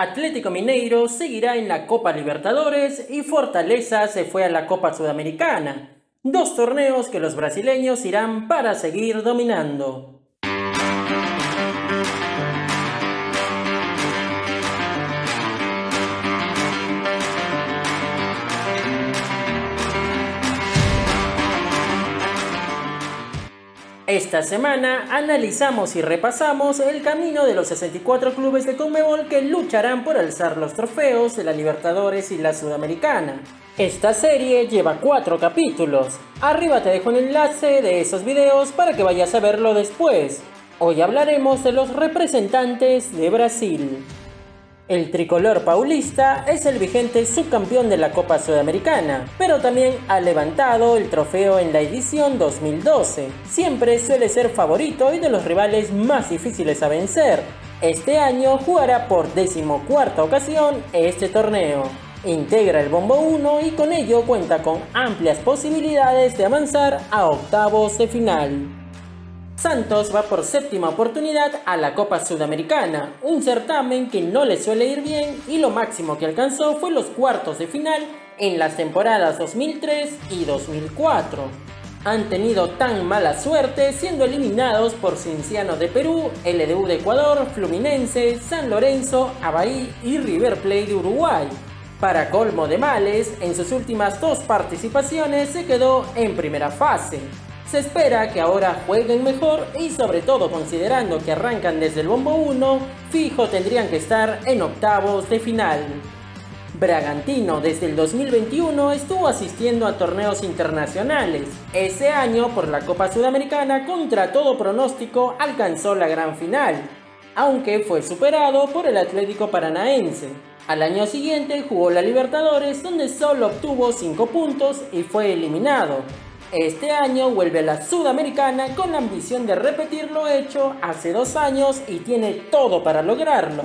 Atlético Mineiro seguirá en la Copa Libertadores y Fortaleza se fue a la Copa Sudamericana, dos torneos que los brasileños irán para seguir dominando. Esta semana analizamos y repasamos el camino de los 64 clubes de Conmebol que lucharán por alzar los trofeos de la Libertadores y la Sudamericana. Esta serie lleva 4 capítulos. Arriba te dejo un enlace de esos videos para que vayas a verlo después. Hoy hablaremos de los representantes de Brasil. El tricolor paulista es el vigente subcampeón de la Copa Sudamericana, pero también ha levantado el trofeo en la edición 2012. Siempre suele ser favorito y de los rivales más difíciles a vencer. Este año jugará por 14ª ocasión este torneo. Integra el bombo 1 y con ello cuenta con amplias posibilidades de avanzar a octavos de final. Santos va por 7ª oportunidad a la Copa Sudamericana, un certamen que no le suele ir bien y lo máximo que alcanzó fue los cuartos de final en las temporadas 2003 y 2004. Han tenido tan mala suerte siendo eliminados por Cienciano de Perú, LDU de Ecuador, Fluminense, San Lorenzo, Avaí y River Plate de Uruguay. Para colmo de males, en sus últimas 2 participaciones se quedó en primera fase. Se espera que ahora jueguen mejor y sobre todo considerando que arrancan desde el bombo 1, fijo tendrían que estar en octavos de final. Bragantino desde el 2021 estuvo asistiendo a torneos internacionales. Ese año por la Copa Sudamericana contra todo pronóstico alcanzó la gran final, aunque fue superado por el Atlético Paranaense. Al año siguiente jugó la Libertadores donde solo obtuvo 5 puntos y fue eliminado. Este año vuelve a la Sudamericana con la ambición de repetir lo hecho hace 2 años y tiene todo para lograrlo.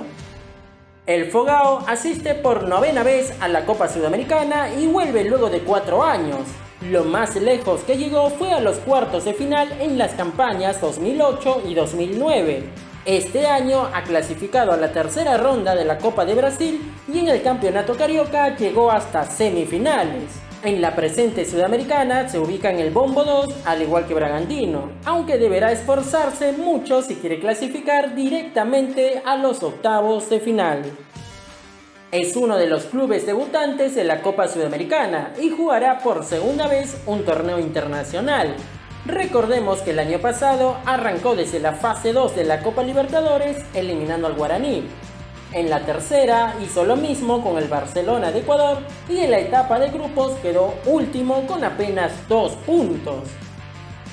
El Fogão asiste por 9ª vez a la Copa Sudamericana y vuelve luego de 4 años. Lo más lejos que llegó fue a los cuartos de final en las campañas 2008 y 2009. Este año ha clasificado a la tercera ronda de la Copa de Brasil y en el Campeonato Carioca llegó hasta semifinales. En la presente Sudamericana se ubica en el bombo 2 al igual que Bragantino, aunque deberá esforzarse mucho si quiere clasificar directamente a los octavos de final. Es uno de los clubes debutantes de la Copa Sudamericana y jugará por 2ª vez un torneo internacional. Recordemos que el año pasado arrancó desde la fase 2 de la Copa Libertadores eliminando al Guaraní. En la tercera hizo lo mismo con el Barcelona de Ecuador y en la etapa de grupos quedó último con apenas 2 puntos.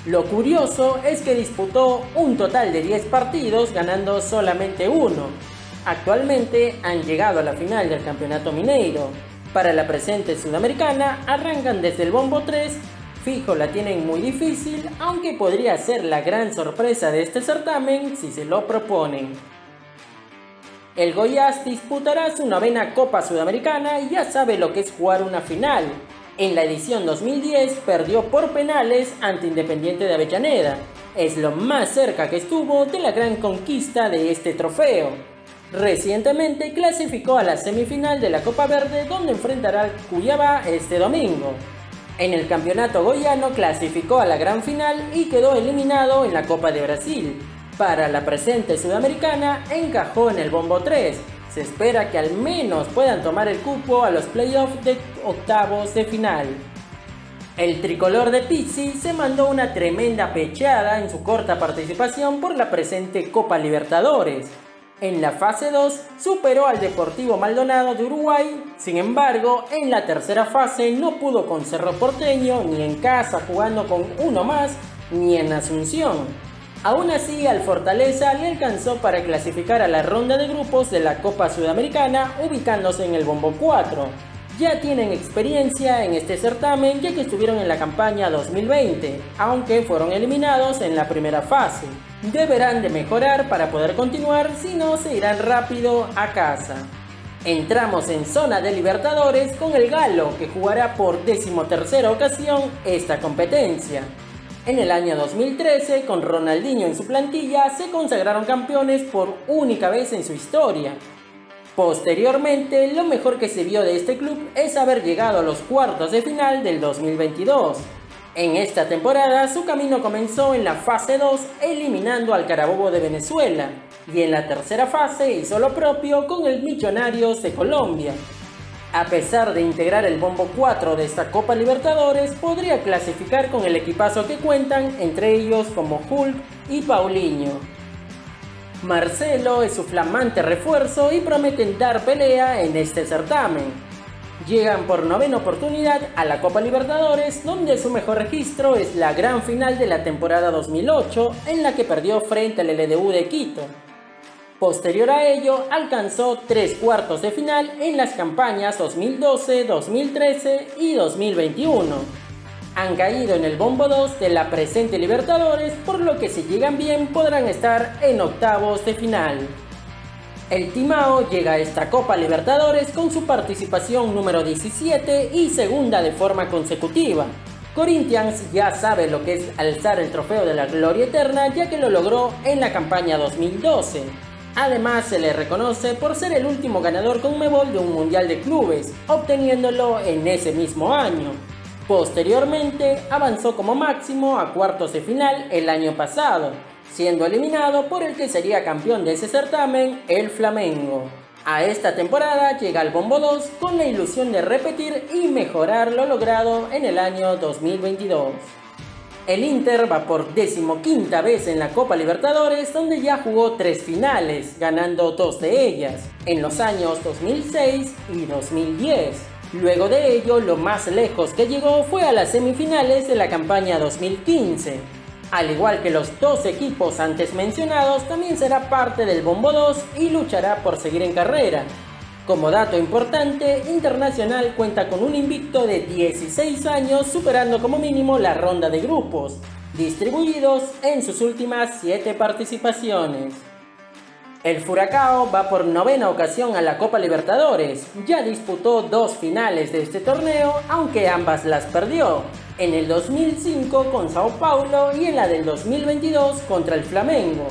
Lo curioso es que disputó un total de 10 partidos ganando solamente 1. Actualmente han llegado a la final del Campeonato Mineiro. Para la presente Sudamericana arrancan desde el bombo 3, fijo la tienen muy difícil, aunque podría ser la gran sorpresa de este certamen si se lo proponen. El Goiás disputará su 9ª Copa Sudamericana y ya sabe lo que es jugar una final. En la edición 2010 perdió por penales ante Independiente de Avellaneda. Es lo más cerca que estuvo de la gran conquista de este trofeo. Recientemente clasificó a la semifinal de la Copa Verde donde enfrentará al Cuiabá este domingo. En el campeonato goiano clasificó a la gran final y quedó eliminado en la Copa de Brasil. Para la presente Sudamericana encajó en el bombo 3, se espera que al menos puedan tomar el cupo a los playoffs de octavos de final. El tricolor de Pizzi se mandó una tremenda pecheada en su corta participación por la presente Copa Libertadores. En la fase 2 superó al Deportivo Maldonado de Uruguay, sin embargo en la tercera fase no pudo con Cerro Porteño ni en casa jugando con uno más ni en Asunción. Aún así, al Fortaleza le alcanzó para clasificar a la ronda de grupos de la Copa Sudamericana ubicándose en el bombo 4. Ya tienen experiencia en este certamen ya que estuvieron en la campaña 2020, aunque fueron eliminados en la primera fase. Deberán de mejorar para poder continuar, si no se irán rápido a casa. Entramos en zona de Libertadores con el Galo que jugará por 13ª ocasión esta competencia. En el año 2013, con Ronaldinho en su plantilla, se consagraron campeones por única vez en su historia. Posteriormente, lo mejor que se vio de este club es haber llegado a los cuartos de final del 2022. En esta temporada, su camino comenzó en la fase 2 eliminando al Carabobo de Venezuela y en la tercera fase hizo lo propio con el Millonarios de Colombia. A pesar de integrar el bombo 4 de esta Copa Libertadores, podría clasificar con el equipazo que cuentan, entre ellos como Hulk y Paulinho. Marcelo es su flamante refuerzo y prometen dar pelea en este certamen. Llegan por novena oportunidad a la Copa Libertadores, donde su mejor registro es la gran final de la temporada 2008, en la que perdió frente al LDU de Quito. Posterior a ello, alcanzó 3 cuartos de final en las campañas 2012, 2013 y 2021. Han caído en el bombo 2 de la presente Libertadores, por lo que si llegan bien podrán estar en octavos de final. El Timão llega a esta Copa Libertadores con su participación número 17 y segunda de forma consecutiva. Corinthians ya sabe lo que es alzar el trofeo de la gloria eterna, ya que lo logró en la campaña 2012. Además, se le reconoce por ser el último ganador Conmebol de un Mundial de Clubes, obteniéndolo en ese mismo año. Posteriormente, avanzó como máximo a cuartos de final el año pasado, siendo eliminado por el que sería campeón de ese certamen, el Flamengo. A esta temporada llega al bombo 2 con la ilusión de repetir y mejorar lo logrado en el año 2022. El Inter va por 15ª vez en la Copa Libertadores, donde ya jugó 3 finales, ganando 2 de ellas, en los años 2006 y 2010. Luego de ello, lo más lejos que llegó fue a las semifinales de la campaña 2015. Al igual que los 2 equipos antes mencionados, también será parte del bombo 2 y luchará por seguir en carrera. Como dato importante, Internacional cuenta con un invicto de 16 años, superando como mínimo la ronda de grupos, distribuidos en sus últimas 7 participaciones. El Furacao va por 9ª ocasión a la Copa Libertadores, ya disputó 2 finales de este torneo, aunque ambas las perdió, en el 2005 con Sao Paulo y en la del 2022 contra el Flamengo.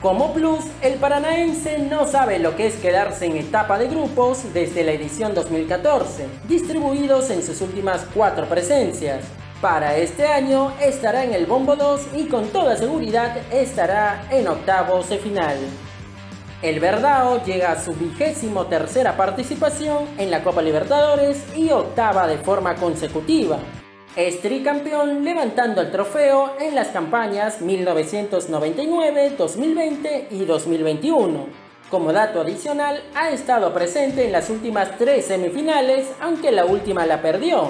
Como plus, el Paranaense no sabe lo que es quedarse en etapa de grupos desde la edición 2014, distribuidos en sus últimas 4 presencias. Para este año estará en el bombo 2 y con toda seguridad estará en octavos de final. El Verdão llega a su 23ª participación en la Copa Libertadores y 8ª de forma consecutiva. Es tricampeón, levantando el trofeo en las campañas 1999, 2020 y 2021. Como dato adicional, ha estado presente en las últimas 3 semifinales, aunque la última la perdió.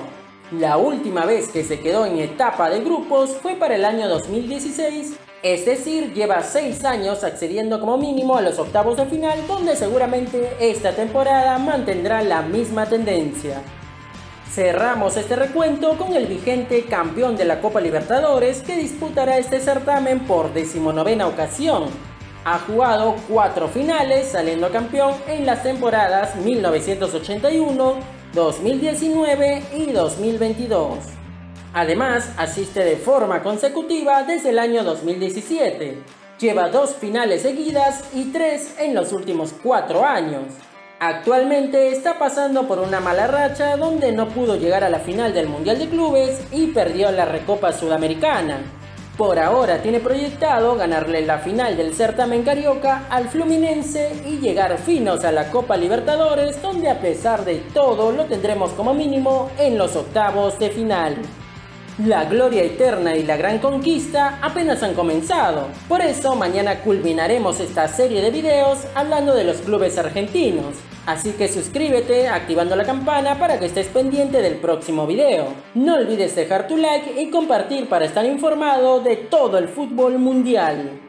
La última vez que se quedó en etapa de grupos fue para el año 2016, es decir, lleva 6 años accediendo como mínimo a los octavos de final, donde seguramente esta temporada mantendrá la misma tendencia. Cerramos este recuento con el vigente campeón de la Copa Libertadores, que disputará este certamen por 19ª ocasión. Ha jugado 4 finales, saliendo campeón en las temporadas 1981, 2019 y 2022. Además, asiste de forma consecutiva desde el año 2017. Lleva 2 finales seguidas y 3 en los últimos 4 años. Actualmente está pasando por una mala racha, donde no pudo llegar a la final del Mundial de Clubes y perdió la Recopa Sudamericana. Por ahora tiene proyectado ganarle la final del certamen carioca al Fluminense y llegar finos a la Copa Libertadores, donde a pesar de todo lo tendremos como mínimo en los octavos de final. La gloria eterna y la gran conquista apenas han comenzado, por eso mañana culminaremos esta serie de videos hablando de los clubes argentinos. Así que suscríbete activando la campana para que estés pendiente del próximo video. No olvides dejar tu like y compartir para estar informado de todo el fútbol mundial.